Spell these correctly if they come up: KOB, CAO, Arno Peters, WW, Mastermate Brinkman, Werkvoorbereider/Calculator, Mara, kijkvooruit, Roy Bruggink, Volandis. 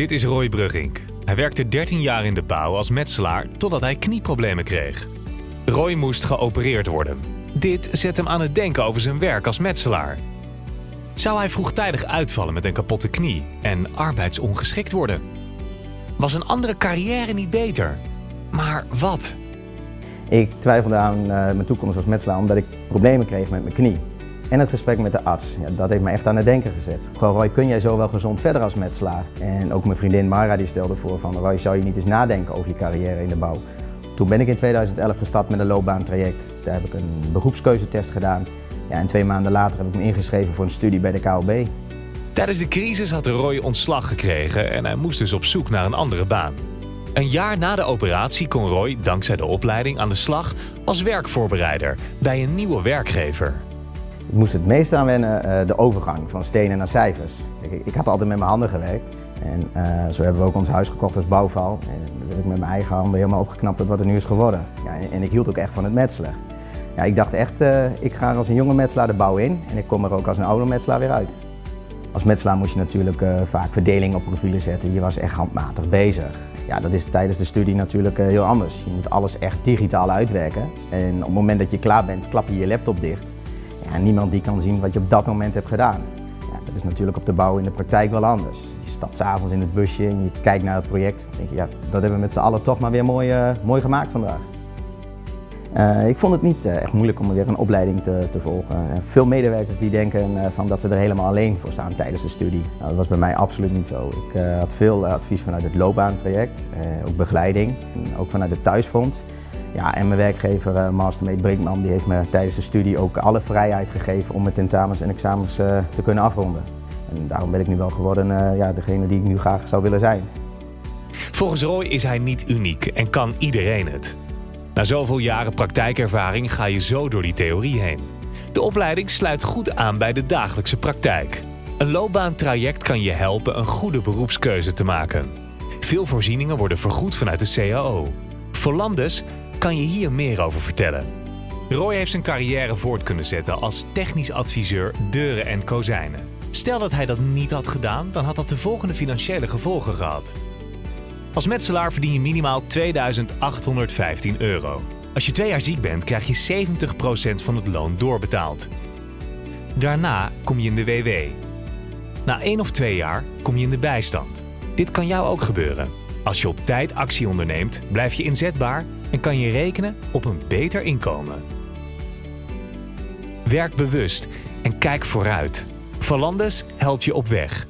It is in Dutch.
Dit is Roy Bruggink. Hij werkte 13 jaar in de bouw als metselaar totdat hij knieproblemen kreeg. Roy moest geopereerd worden. Dit zet hem aan het denken over zijn werk als metselaar. Zou hij vroegtijdig uitvallen met een kapotte knie en arbeidsongeschikt worden? Was een andere carrière niet beter? Maar wat? Ik twijfelde aan mijn toekomst als metselaar omdat ik problemen kreeg met mijn knie. En het gesprek met de arts, ja, dat heeft me echt aan het denken gezet. Gewoon, Roy, kun jij zo wel gezond verder als metselaar? En ook mijn vriendin Mara die stelde voor van, Roy, zou je niet eens nadenken over je carrière in de bouw? Toen ben ik in 2011 gestart met een loopbaantraject. Daar heb ik een beroepskeuzetest gedaan. Ja, en 2 maanden later heb ik me ingeschreven voor een studie bij de KOB. Tijdens de crisis had Roy ontslag gekregen en hij moest dus op zoek naar een andere baan. Een jaar na de operatie kon Roy dankzij de opleiding aan de slag als werkvoorbereider bij een nieuwe werkgever. Ik moest het meest aan wennen, de overgang van stenen naar cijfers. Ik had altijd met mijn handen gewerkt en zo hebben we ook ons huis gekocht als bouwval. En dat heb ik met mijn eigen handen helemaal opgeknapt tot wat er nu is geworden. Ja, en ik hield ook echt van het metselen. Ja, ik dacht echt, ik ga als een jonge metselaar de bouw in en ik kom er ook als een oude metselaar weer uit. Als metselaar moest je natuurlijk vaak verdeling op profielen zetten. Je was echt handmatig bezig. Ja, dat is tijdens de studie natuurlijk heel anders. Je moet alles echt digitaal uitwerken. En op het moment dat je klaar bent, klap je je laptop dicht. Ja, niemand die kan zien wat je op dat moment hebt gedaan. Ja, dat is natuurlijk op de bouw in de praktijk wel anders. Je stapt 's avonds in het busje en je kijkt naar het project. Dan denk je, ja, dat hebben we met z'n allen toch maar weer mooi gemaakt vandaag. Ik vond het niet echt moeilijk om weer een opleiding te volgen. Veel medewerkers die denken van dat ze er helemaal alleen voor staan tijdens de studie. Nou, dat was bij mij absoluut niet zo. Ik had veel advies vanuit het loopbaantraject, ook begeleiding, en ook vanuit het thuisfront. Ja, en mijn werkgever Mastermate Brinkman die heeft me tijdens de studie ook alle vrijheid gegeven om mijn tentamens en examens te kunnen afronden. En daarom ben ik nu wel geworden degene die ik nu graag zou willen zijn. Volgens Roy is hij niet uniek en kan iedereen het. Na zoveel jaren praktijkervaring ga je zo door die theorie heen. De opleiding sluit goed aan bij de dagelijkse praktijk. Een loopbaantraject kan je helpen een goede beroepskeuze te maken. Veel voorzieningen worden vergoed vanuit de CAO. Volandis kan je hier meer over vertellen. Roy heeft zijn carrière voort kunnen zetten als technisch adviseur deuren en kozijnen. Stel dat hij dat niet had gedaan, dan had dat de volgende financiële gevolgen gehad. Als metselaar verdien je minimaal €2.815. Als je 2 jaar ziek bent, krijg je 70% van het loon doorbetaald. Daarna kom je in de WW. Na 1 of 2 jaar kom je in de bijstand. Dit kan jou ook gebeuren. Als je op tijd actie onderneemt, blijf je inzetbaar en kan je rekenen op een beter inkomen. Werk bewust en kijk vooruit. Volandis helpt je op weg.